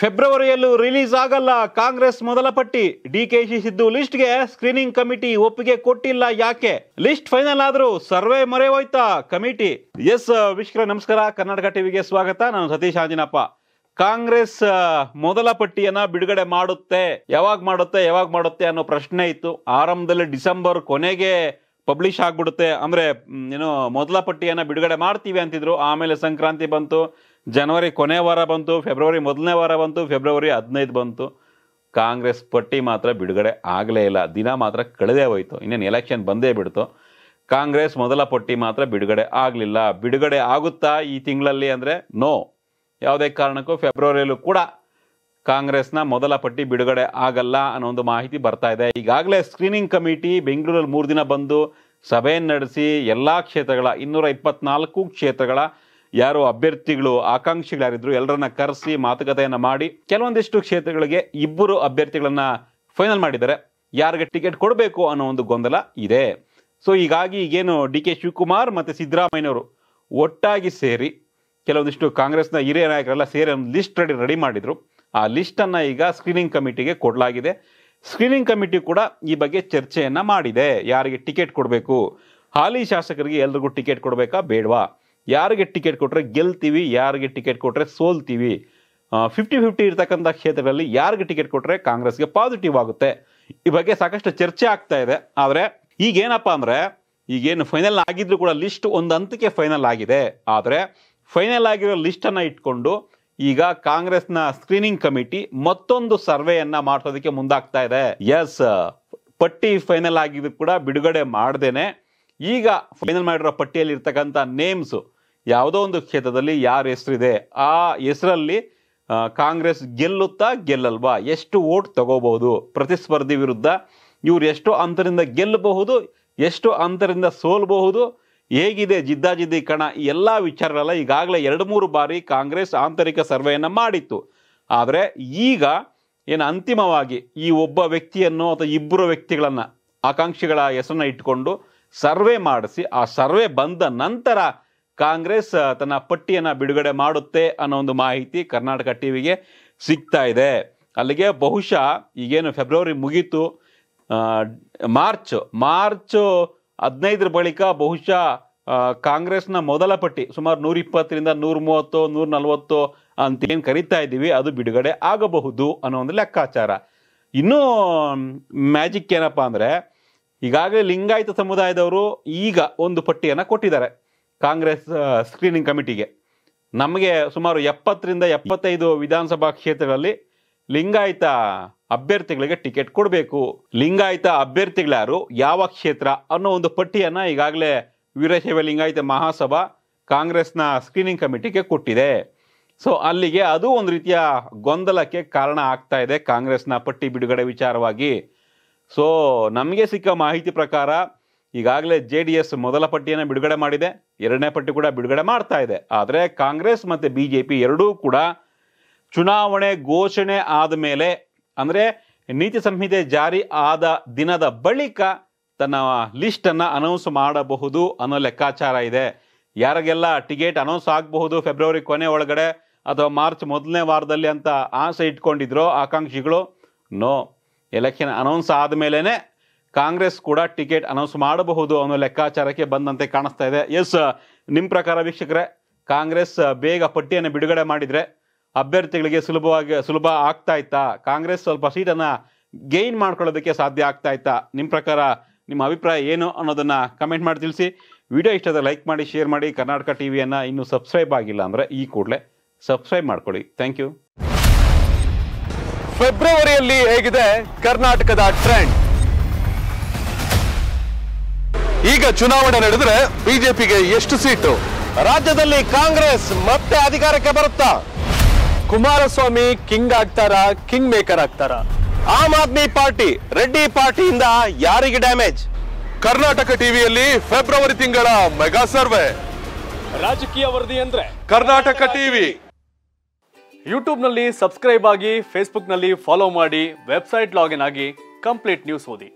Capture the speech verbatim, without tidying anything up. ಫೆಬ್ರವರಿಯಲ್ಲೂ release ಆಗಲ್ಲ ಕಾಂಗ್ರೆಸ್ ಮೊದಲ ಪಟ್ಟಿ ಡಿಕೆಶಿ ಸಿದ್ದು ಲಿಸ್ಟ್ ಗೆ ಸ್ಕ್ರೀನಿಂಗ್ ಕಮಿಟಿ ಒಪ್ಪಿಗೆ ಕೊಟ್ಟಿಲ್ಲ ಯಾಕೆ ಲಿಸ್ಟ್ ಫೈನಲ್ ಆದ್ರೂ ಸರ್ವೆ ಮರೆ ಹೋಯ್ತಾ ಕಮಿಟಿ ಎಸ್ ವಿಶ್ವ ನಮಸ್ಕಾರ ಕರ್ನಾಟಕ ಟಿವಿಗೆ ಸ್ವಾಗತ ನಾನು ಸತೀಶ್ ಆಂಜಿನಪ್ಪ ಕಾಂಗ್ರೆಸ್ ಮೊದಲ ಪಟ್ಟಿಯನ್ನ ಬಿಡುಗಡೆ ಮಾಡುತ್ತೆ ಯಾವಾಗ ಮಾಡುತ್ತೆ ಯಾವಾಗ ಮಾಡುತ್ತೆ ಅನ್ನೋ ಪ್ರಶ್ನೆ ಇತ್ತು ಆರಂಭದಲ್ಲಿ ಡಿಸೆಂಬರ್ ಕೊನೆಗೆ ಪಬ್ಲಿಷ್ ಆಗಿಬಿಡುತ್ತೆ ಅಂದ್ರೆ ಏನೋ ಮೊದಲ ಪಟ್ಟಿಯನ್ನ ಬಿಡುಗಡೆ ಮಾಡ್ತೀವಿ ಅಂತಿದ್ರು ಆಮೇಲೆ ಸಂಕ್ರಾಂತಿ ಬಂತು ಜನವರಿ ಕೊನೆ ವಾರ ಬಂತು ಫೆಬ್ರವರಿ ಮೊದಲನೇ ವಾರ ಬಂತು ಫೆಬ್ರವರಿ ಹದಿನೈದು ಬಂತು ಕಾಂಗ್ರೆಸ್ ಪಟ್ಟಿ ಮಾತ್ರ ಬಿಡುಗಡೆ ಆಗಲೇ ಇಲ್ಲ ದಿನ ಮಾತ್ರ ಕಳೆದೇ ಹೋಯಿತು ಇನ್ನೇನು ಎಲೆಕ್ಷನ್ ಬಂದೇ ಬಿಡ್ತು ಕಾಂಗ್ರೆಸ್ ಮೊದಲ ಪಟ್ಟಿ ಮಾತ್ರ ಬಿಡುಗಡೆ ಆಗಲಿಲ್ಲ ಬಿಡುಗಡೆ ಆಗುತ್ತಾ ಈ ತಿಂಗಳಲ್ಲಿ ಅಂದರೆ ನೋ ಯಾವುದೇ ಕಾರಣಕ್ಕೂ ಫೆಬ್ರವರಿಯಲ್ಲೂ ಕೂಡ ಕಾಂಗ್ರೆಸ್ನ ಮೊದಲ ಪಟ್ಟಿ ಬಿಡುಗಡೆ ಆಗಲ್ಲ ಅನ್ನೋ ಒಂದು ಮಾಹಿತಿ ಬರ್ತಾ ಇದೆ ಈಗಾಗಲೇ ಸ್ಕ್ರೀನಿಂಗ್ ಕಮಿಟಿ ಬೆಂಗಳೂರಲ್ಲಿ ಮೂರು ದಿನ ಬಂದು ಸಭೆಯನ್ನು ನಡೆಸಿ ಎಲ್ಲ ಕ್ಷೇತ್ರಗಳ ಇನ್ನೂರ ಇಪ್ಪತ್ನಾಲ್ಕು ಕ್ಷೇತ್ರಗಳ ಯಾರು ಅಭ್ಯರ್ಥಿಗಳು ಆಕಾಂಕ್ಷಿಗಳು ಯಾರಿದ್ರು ಎಲ್ಲರನ್ನ ಕರೆಸಿ ಮಾತುಕತೆಯನ್ನು ಮಾಡಿ ಕೆಲವೊಂದಿಷ್ಟು ಕ್ಷೇತ್ರಗಳಿಗೆ ಇಬ್ಬರು ಅಭ್ಯರ್ಥಿಗಳನ್ನ ಫೈನಲ್ ಮಾಡಿದ್ದಾರೆ ಯಾರಿಗೆ ಟಿಕೆಟ್ ಕೊಡಬೇಕು ಅನ್ನೋ ಒಂದು ಗೊಂದಲ ಇದೆ ಸೊ ಹೀಗಾಗಿ ಈಗೇನು ಡಿ ಕೆ ಶಿವಕುಮಾರ್ ಮತ್ತು ಸಿದ್ದರಾಮಯ್ಯನವರು ಒಟ್ಟಾಗಿ ಸೇರಿ ಕೆಲವೊಂದಿಷ್ಟು ಕಾಂಗ್ರೆಸ್ನ ಹಿರಿಯ ನಾಯಕರೆಲ್ಲ ಸೇರಿ ಒಂದು ಲಿಸ್ಟ್ ರೆಡಿ ರೆಡಿ ಮಾಡಿದ್ರು ಆ ಲಿಸ್ಟನ್ನು ಈಗ ಸ್ಕ್ರೀನಿಂಗ್ ಕಮಿಟಿಗೆ ಕೊಡಲಾಗಿದೆ ಸ್ಕ್ರೀನಿಂಗ್ ಕಮಿಟಿ ಕೂಡ ಈ ಬಗ್ಗೆ ಚರ್ಚೆಯನ್ನು ಮಾಡಿದೆ ಯಾರಿಗೆ ಟಿಕೆಟ್ ಕೊಡಬೇಕು ಹಾಲಿ ಶಾಸಕರಿಗೆ ಎಲ್ರಿಗೂ ಟಿಕೆಟ್ ಕೊಡಬೇಕಾ ಬೇಡವಾ ಯಾರಿಗೆ ಟಿಕೆಟ್ ಕೊಟ್ಟರೆ ಗೆಲ್ತೀವಿ ಯಾರಿಗೆ ಟಿಕೆಟ್ ಕೊಟ್ಟರೆ ಸೋಲ್ತೀವಿ ಫಿಫ್ಟಿ ಫಿಫ್ಟಿ ಇರ್ತಕ್ಕಂಥ ಕ್ಷೇತ್ರಗಳಲ್ಲಿ ಯಾರಿಗೆ ಟಿಕೆಟ್ ಕೊಟ್ಟರೆ ಕಾಂಗ್ರೆಸ್ಗೆ ಪಾಸಿಟಿವ್ ಆಗುತ್ತೆ ಈ ಬಗ್ಗೆ ಸಾಕಷ್ಟು ಚರ್ಚೆ ಆಗ್ತಾ ಇದೆ ಆದರೆ ಈಗೇನಪ್ಪ ಅಂದರೆ ಈಗೇನು ಫೈನಲ್ ಆಗಿದ್ರು ಕೂಡ ಲಿಸ್ಟ್ ಒಂದು ಹಂತಕ್ಕೆ ಫೈನಲ್ ಆಗಿದೆ ಆದರೆ ಫೈನಲ್ ಆಗಿರೋ ಲಿಸ್ಟನ್ನು ಇಟ್ಕೊಂಡು ಈಗ ಕಾಂಗ್ರೆಸ್ನ ಸ್ಕ್ರೀನಿಂಗ್ ಕಮಿಟಿ ಮತ್ತೊಂದು ಸರ್ವೆಯನ್ನು ಮಾಡಿಸೋದಕ್ಕೆ ಮುಂದಾಗ್ತಾ ಇದೆ ಎಸ್ ಪಟ್ಟಿ ಫೈನಲ್ ಆಗಿದ್ರು ಕೂಡ ಬಿಡುಗಡೆ ಮಾಡ್ದೇನೆ ಈಗ ಫೈನಲ್ ಮಾಡಿರೋ ಪಟ್ಟಿಯಲ್ಲಿ ಇರ್ತಕ್ಕಂಥ ನೇಮ್ಸು ಯಾವುದೋ ಒಂದು ಕ್ಷೇತ್ರದಲ್ಲಿ ಯಾರ ಹೆಸರಿದೆ ಆ ಹೆಸರಲ್ಲಿ ಕಾಂಗ್ರೆಸ್ ಗೆಲ್ಲುತ್ತಾ ಗೆಲ್ಲಲ್ವಾ ಎಷ್ಟು ಓಟ್ ತಗೋಬಹುದು ಪ್ರತಿಸ್ಪರ್ಧಿ ವಿರುದ್ಧ ಇವರು ಎಷ್ಟು ಅಂತರಿಂದ ಗೆಲ್ಲಬಹುದು ಎಷ್ಟು ಅಂತರಿಂದ ಸೋಲ್ಬಹುದು ಹೇಗಿದೆ ಜಿದ್ದಾಜಿದ್ದಿ ಕಣ ಈ ಎಲ್ಲ ವಿಚಾರಗಳೆಲ್ಲ ಈಗಾಗಲೇ ಎರಡು ಮೂರು ಬಾರಿ ಕಾಂಗ್ರೆಸ್ ಆಂತರಿಕ ಸರ್ವೆಯನ್ನು ಮಾಡಿತ್ತು ಆದರೆ ಈಗ ಏನು ಅಂತಿಮವಾಗಿ ಈ ಒಬ್ಬ ವ್ಯಕ್ತಿಯನ್ನು ಅಥವಾ ಇಬ್ಬರು ವ್ಯಕ್ತಿಗಳನ್ನು ಆಕಾಂಕ್ಷಿಗಳ ಹೆಸರನ್ನ ಇಟ್ಕೊಂಡು ಸರ್ವೆ ಮಾಡಿಸಿ ಆ ಸರ್ವೆ ಬಂದ ನಂತರ ಕಾಂಗ್ರೆಸ್ ತನ್ನ ಪಟ್ಟಿಯನ್ನು ಬಿಡುಗಡೆ ಮಾಡುತ್ತೆ ಅನ್ನೋ ಒಂದು ಮಾಹಿತಿ ಕರ್ನಾಟಕ ಟಿ ವಿಗೆ ಸಿಗ್ತಾ ಇದೆ ಅಲ್ಲಿಗೆ ಬಹುಶಃ ಈಗೇನು ಫೆಬ್ರವರಿ ಮುಗೀತು ಮಾರ್ಚ್ ಮಾರ್ಚ್ ಹದಿನೈದರ ಬಳಿಕ ಬಹುಶಃ ಕಾಂಗ್ರೆಸ್ನ ಮೊದಲ ಪಟ್ಟಿ ಸುಮಾರು ನೂರ ಇಪ್ಪತ್ತರಿಂದ ನೂರ ಮೂವತ್ತು ನೂರ ನಲ್ವತ್ತು ಅಂತ ಏನು ಕರಿತಾ ಇದ್ದೀವಿ ಅದು ಬಿಡುಗಡೆ ಆಗಬಹುದು ಅನ್ನೋ ಒಂದು ಲೆಕ್ಕಾಚಾರ ಇನ್ನೂ ಮ್ಯಾಜಿಕ್ ಏನಪ್ಪ ಅಂದರೆ ಈಗಾಗಲೇ ಲಿಂಗಾಯತ ಸಮುದಾಯದವರು ಈಗ ಒಂದು ಪಟ್ಟಿಯನ್ನು ಕೊಟ್ಟಿದ್ದಾರೆ ಕಾಂಗ್ರೆಸ್ ಸ್ಕ್ರೀನಿಂಗ್ ಕಮಿಟಿಗೆ ನಮಗೆ ಸುಮಾರು ಎಪ್ಪತ್ತರಿಂದ ಎಪ್ಪತ್ತೈದು ವಿಧಾನಸಭಾ ಕ್ಷೇತ್ರಗಳಲ್ಲಿ ಲಿಂಗಾಯತ ಅಭ್ಯರ್ಥಿಗಳಿಗೆ ಟಿಕೆಟ್ ಕೊಡಬೇಕು ಲಿಂಗಾಯತ ಅಭ್ಯರ್ಥಿಗಳ್ಯಾರು ಯಾವ ಕ್ಷೇತ್ರ ಅನ್ನೋ ಒಂದು ಪಟ್ಟಿಯನ್ನು ಈಗಾಗಲೇ ವೀರಶೈವ ಲಿಂಗಾಯತ ಮಹಾಸಭಾ ಕಾಂಗ್ರೆಸ್ನ ಸ್ಕ್ರೀನಿಂಗ್ ಕಮಿಟಿಗೆ ಕೊಟ್ಟಿದೆ ಸೊ ಅಲ್ಲಿಗೆ ಅದು ಒಂದು ರೀತಿಯ ಗೊಂದಲಕ್ಕೆ ಕಾರಣ ಆಗ್ತಾ ಇದೆ ಕಾಂಗ್ರೆಸ್ನ ಪಟ್ಟಿ ಬಿಡುಗಡೆ ವಿಚಾರವಾಗಿ ಸೊ ನಮಗೆ ಸಿಕ್ಕ ಮಾಹಿತಿ ಪ್ರಕಾರ ಈಗಾಗಲೇ ಜೆ ಡಿ ಎಸ್ ಮೊದಲ ಪಟ್ಟಿಯನ್ನು ಬಿಡುಗಡೆ ಮಾಡಿದೆ ಎರಡನೇ ಪಟ್ಟಿ ಕೂಡ ಬಿಡುಗಡೆ ಮಾಡ್ತಾ ಇದೆ ಆದರೆ ಕಾಂಗ್ರೆಸ್ ಮತ್ತು ಬಿ ಜೆ ಪಿ ಎರಡೂ ಕೂಡ ಚುನಾವಣೆ ಘೋಷಣೆ ಆದ ಮೇಲೆ ಅಂದರೆ ನೀತಿ ಸಂಹಿತೆ ಜಾರಿ ಆದ ದಿನದ ಬಳಿಕ ತನ್ನ ಲಿಸ್ಟನ್ನು ಅನೌನ್ಸ್ ಮಾಡಬಹುದು ಅನ್ನೋ ಲೆಕ್ಕಾಚಾರ ಇದೆ ಯಾರಿಗೆಲ್ಲ ಟಿಕೆಟ್ ಅನೌನ್ಸ್ ಆಗಬಹುದು ಫೆಬ್ರವರಿ ಕೊನೆ ಒಳಗಡೆ ಅಥವಾ ಮಾರ್ಚ್ ಮೊದಲನೇ ವಾರದಲ್ಲಿ ಅಂತ ಆಸೆ ಇಟ್ಕೊಂಡಿದ್ರೋ ಆಕಾಂಕ್ಷಿಗಳು ನೋ ಎಲೆಕ್ಷನ್ ಅನೌನ್ಸ್ ಆದ ಮೇಲೇ ಕಾಂಗ್ರೆಸ್ ಕೂಡ ಟಿಕೆಟ್ ಅನೌನ್ಸ್ ಮಾಡಬಹುದು ಅನ್ನೋ ಲೆಕ್ಕಾಚಾರಕ್ಕೆ ಬಂದಂತೆ ಕಾಣಿಸ್ತಾ ಇದೆ ಎಸ್ ನಿಮ್ಮ ಪ್ರಕಾರ ವೀಕ್ಷಕರೇ ಕಾಂಗ್ರೆಸ್ ಬೇಗ ಪಟ್ಟಿಯನ್ನು ಬಿಡುಗಡೆ ಮಾಡಿದರೆ ಅಭ್ಯರ್ಥಿಗಳಿಗೆ ಸುಲಭವಾಗಿ ಸುಲಭ ಆಗ್ತಾ ಇತ್ತಾ ಕಾಂಗ್ರೆಸ್ ಸ್ವಲ್ಪ ಸೀಟನ್ನು ಗೈನ್ ಮಾಡ್ಕೊಳ್ಳೋದಕ್ಕೆ ಸಾಧ್ಯ ಆಗ್ತಾ ಇತ್ತಾ ನಿಮ್ಮ ಪ್ರಕಾರ ನಿಮ್ಮ ಅಭಿಪ್ರಾಯ ಏನು ಅನ್ನೋದನ್ನು ಕಮೆಂಟ್ ಮಾಡಿ ತಿಳಿಸಿ ವಿಡಿಯೋ ಇಷ್ಟದ ಲೈಕ್ ಮಾಡಿ ಶೇರ್ ಮಾಡಿ ಕರ್ನಾಟಕ ಟಿ ವಿಯನ್ನು ಇನ್ನೂ ಸಬ್ಸ್ಕ್ರೈಬ್ ಆಗಿಲ್ಲ ಅಂದರೆ ಈ ಕೂಡಲೇ ಸಬ್ಸ್ಕ್ರೈಬ್ ಮಾಡ್ಕೊಳ್ಳಿ ಥ್ಯಾಂಕ್ ಯು ಫೆಬ್ರವರಿಯಲ್ಲಿ ಹೇಗಿದೆ ಕರ್ನಾಟಕದ ಟ್ರೆಂಡ್ ಈಗ ಚುನಾವಣೆ ನಡೆದರೆ ಬಿಜೆಪಿಗೆ ಎಷ್ಟು ಸೀಟು ರಾಜ್ಯದಲ್ಲಿ ಕಾಂಗ್ರೆಸ್ ಮತ್ತೆ ಅಧಿಕಾರಕ್ಕೆ ಬರುತ್ತಾ ಕುಮಾರಸ್ವಾಮಿ ಕಿಂಗ್ ಆಗ್ತಾರ ಕಿಂಗ್ ಮೇಕರ್ ಆಗ್ತಾರ ಆಮ್ ಆದ್ಮಿ ಪಾರ್ಟಿ ರೆಡ್ಡಿ ಪಾರ್ಟಿಯಿಂದ ಯಾರಿಗೆ ಡ್ಯಾಮೇಜ್ ಕರ್ನಾಟಕ ಟಿವಿಯಲ್ಲಿ ಫೆಬ್ರವರಿ ತಿಂಗಳ ಮೆಗಾ ಸರ್ವೆ ರಾಜಕೀಯ ವರದಿ ಅಂದ್ರೆ ಕರ್ನಾಟಕ ಟಿವಿ ಯೂಟ್ಯೂಬ್ನಲ್ಲಿ ಸಬ್ಸ್ಕ್ರೈಬ್ ಆಗಿ ಫೇಸ್ಬುಕ್ನಲ್ಲಿ ಫಾಲೋ ಮಾಡಿ ವೆಬ್ಸೈಟ್ ಲಾಗಿನ್ ಆಗಿ ಕಂಪ್ಲೀಟ್ ನ್ಯೂಸ್ ಓದಿ.